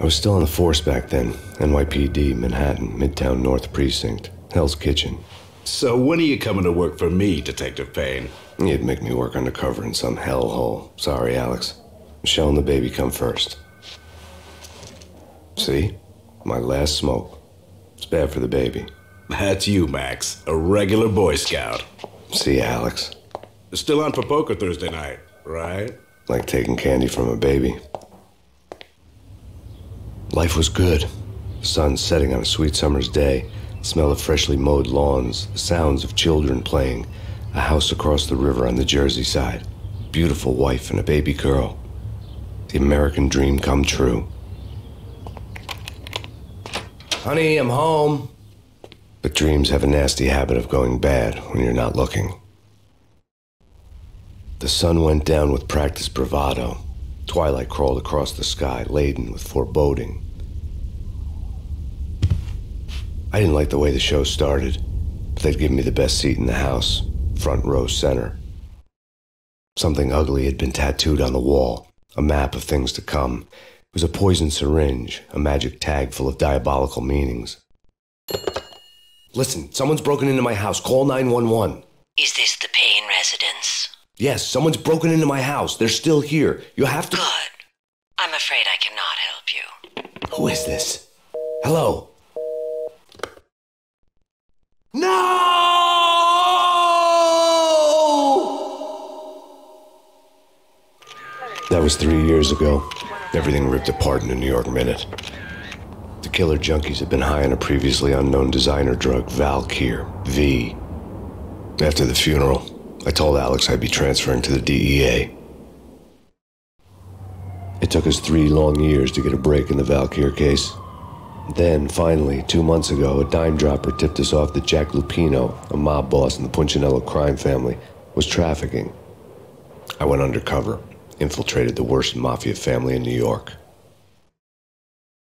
I was still on the force back then. NYPD, Manhattan, Midtown North Precinct, Hell's Kitchen. So when are you coming to work for me, Detective Payne? You'd make me work undercover in some hellhole. Sorry, Alex. Michelle and the baby come first. See? My last smoke. It's bad for the baby. That's you, Max. A regular Boy Scout. See ya, Alex. Still on for poker Thursday night, right? Like taking candy from a baby. Life was good. The sun setting on a sweet summer's day, the smell of freshly mowed lawns, the sounds of children playing, a house across the river on the Jersey side, beautiful wife and a baby girl. The American dream come true. Honey, I'm home. But dreams have a nasty habit of going bad when you're not looking. The sun went down with practiced bravado. Twilight crawled across the sky, laden with foreboding. I didn't like the way the show started, but they'd given me the best seat in the house, front row center. Something ugly had been tattooed on the wall, a map of things to come. It was a poison syringe, a magic tag full of diabolical meanings. Listen, someone's broken into my house. Call 911. Is this the Payne residence? Yes, someone's broken into my house. They're still here. You have to— Good. I'm afraid I cannot help you. Who is this? Hello? No! That was 3 years ago. Everything ripped apart in a New York minute. The killer junkies had been high on a previously unknown designer drug, Valkyr, V. After the funeral, I told Alex I'd be transferring to the DEA. It took us 3 long years to get a break in the Valkyr case. Then, finally, 2 months ago, a dime dropper tipped us off that Jack Lupino, a mob boss in the Punchinello crime family, was trafficking. I went undercover, infiltrated the worst mafia family in New York.